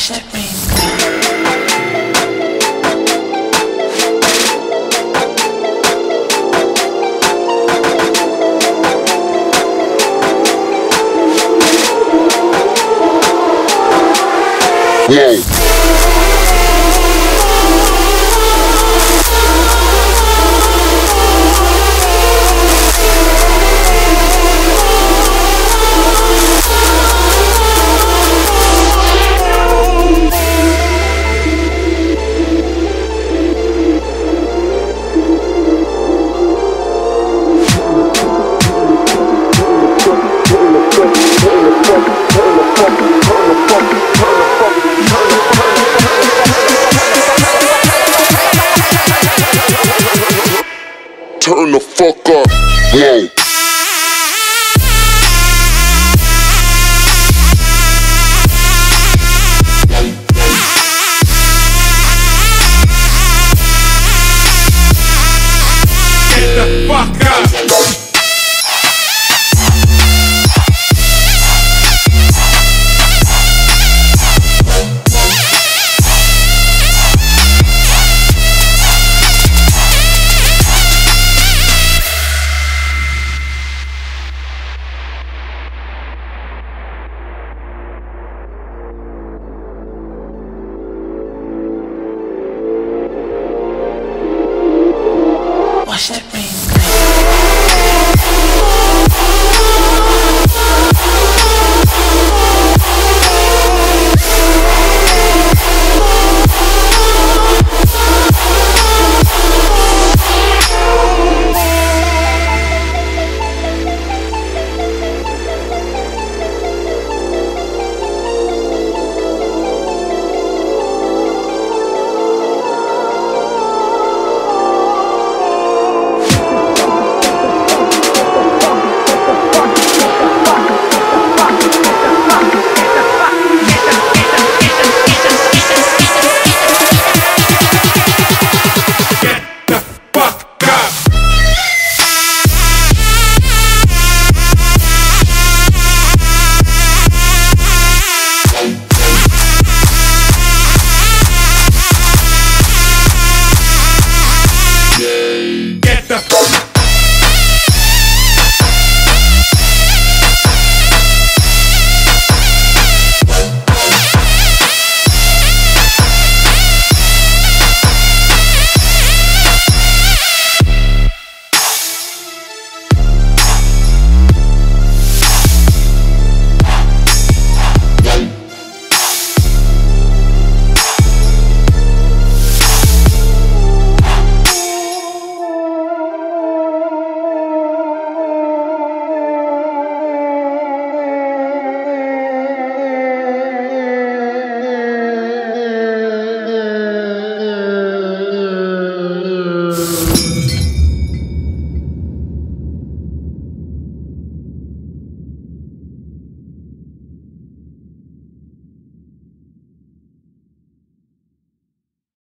flashed at me. Whoa. Turn the fuck up, whoa. Watch